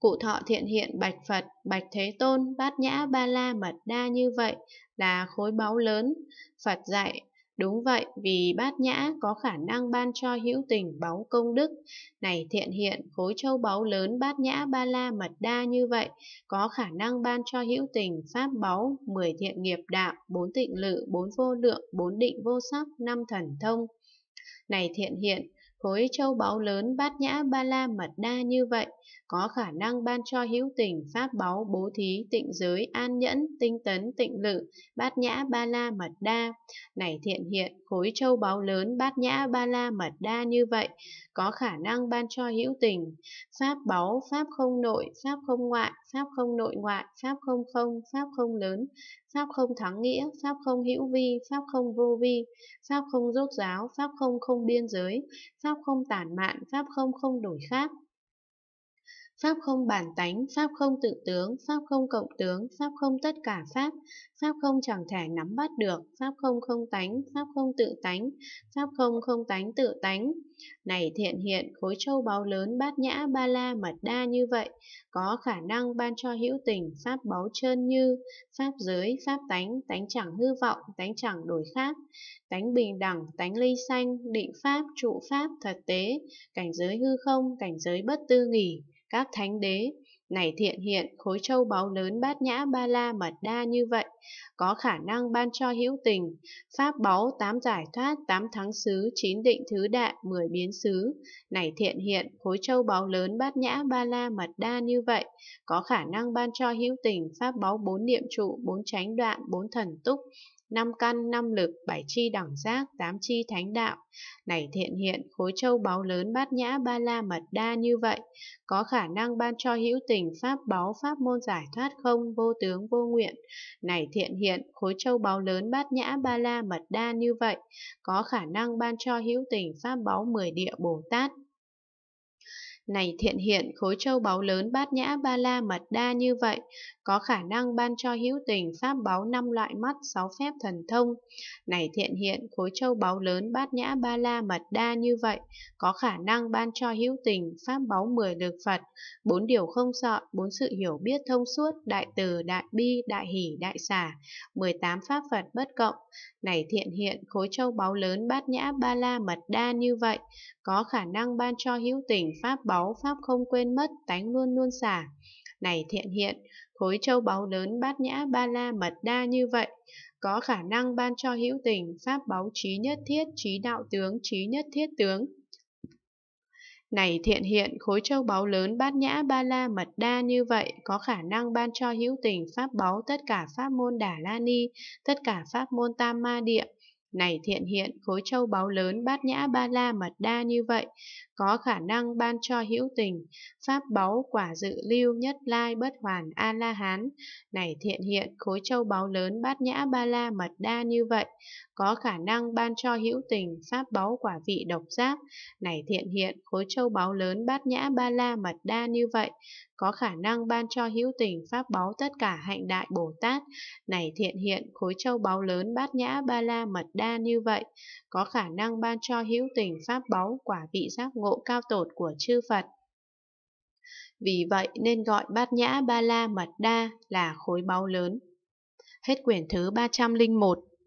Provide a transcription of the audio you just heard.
Cụ thọ thiện hiện bạch Phật, bạch Thế Tôn, bát nhã ba la mật đa như vậy là khối báu lớn. Phật dạy, đúng vậy, vì bát nhã có khả năng ban cho hữu tình báu công đức. Này thiện hiện, khối châu báu lớn bát nhã ba la mật đa như vậy có khả năng ban cho hữu tình pháp báu, 10 thiện nghiệp đạo, 4 tịnh lự, 4 vô lượng, 4 định vô sắc, 5 thần thông. Này thiện hiện, khối châu báu lớn bát nhã ba la mật đa như vậy có khả năng ban cho hữu tình pháp báu bố thí, tịnh giới, an nhẫn, tinh tấn, tịnh lự, bát nhã ba la mật đa. Này thiện hiện, khối châu báu lớn bát nhã ba la mật đa như vậy có khả năng ban cho hữu tình pháp báu, pháp không nội, pháp không ngoại, pháp không nội ngoại, pháp không không, pháp không lớn, pháp không thắng nghĩa, pháp không hữu vi, pháp không vô vi, pháp không rốt ráo, pháp không không biên giới, pháp không tản mạn, pháp không không đổi khác, pháp không bản tánh, pháp không tự tướng, pháp không cộng tướng, pháp không tất cả pháp, pháp không chẳng thể nắm bắt được, pháp không không tánh, pháp không tự tánh, pháp không không tánh tự tánh. Này thiện hiện, khối châu báu lớn bát nhã ba la mật đa như vậy có khả năng ban cho hữu tình pháp báu trơn như pháp giới, pháp tánh, tánh chẳng hư vọng, tánh chẳng đổi khác, tánh bình đẳng, tánh ly sanh, định pháp, trụ pháp, thật tế, cảnh giới hư không, cảnh giới bất tư nghỉ, các thánh đế. Này thiện hiện, khối châu báu lớn bát nhã ba la mật đa như vậy có khả năng ban cho hữu tình pháp báu 8 giải thoát, 8 thắng xứ, 9 định thứ đại, 10 biến xứ. Này thiện hiện, khối châu báu lớn bát nhã ba la mật đa như vậy có khả năng ban cho hữu tình pháp báu 4 niệm trụ, 4 chánh đoạn, 4 thần túc, 5 căn, 5 lực, 7 chi đẳng giác, 8 chi thánh đạo. Này thiện hiện, khối châu báu lớn bát nhã ba la mật đa như vậy có khả năng ban cho hữu tình pháp báu pháp môn giải thoát không, vô tướng, vô nguyện. Này thiện hiện, khối châu báu lớn bát nhã ba la mật đa như vậy có khả năng ban cho hữu tình pháp báu 10 địa Bồ Tát. Này thiện hiện, khối châu báu lớn bát nhã ba la mật đa như vậy có khả năng ban cho hữu tình pháp báu 5 loại mắt, 6 phép thần thông. Này thiện hiện, khối châu báu lớn bát nhã ba la mật đa như vậy có khả năng ban cho hữu tình pháp báu 10 lực Phật, 4 điều không sợ, 4 sự hiểu biết thông suốt, đại từ, đại bi, đại hỷ, đại xả, 18 pháp Phật bất cộng. Này thiện hiện, khối châu báu lớn bát nhã ba la mật đa như vậy có khả năng ban cho hữu tình pháp báu pháp không quên mất, tánh luôn luôn xả. Này thiện hiện, khối châu báu lớn bát nhã ba la mật đa như vậy có khả năng ban cho hữu tình pháp báu trí nhất thiết, trí đạo tướng, trí nhất thiết tướng. Này thiện hiện, khối châu báu lớn bát nhã ba la mật đa như vậy có khả năng ban cho hữu tình pháp báu tất cả pháp môn Đà La Ni, tất cả pháp môn Tam Ma Địa. Này thiện hiện, khối châu báu lớn bát nhã ba la mật đa như vậy có khả năng ban cho hữu tình pháp báu quả dự lưu, nhất lai, bất hoàn, a la hán. Này thiện hiện, khối châu báu lớn bát nhã ba la mật đa như vậy có khả năng ban cho hữu tình pháp báu quả vị độc giác. Này thiện hiện, khối châu báu lớn bát nhã ba la mật đa như vậy có khả năng ban cho hữu tình pháp báu tất cả hạnh đại Bồ Tát. Này thiện hiện, khối châu báu lớn bát nhã ba la mật đa như vậy có khả năng ban cho hữu tình pháp báu quả vị giác ngộ cao tột của chư Phật. Vì vậy nên gọi bát nhã ba la mật đa là khối báu lớn. Hết quyển thứ 301.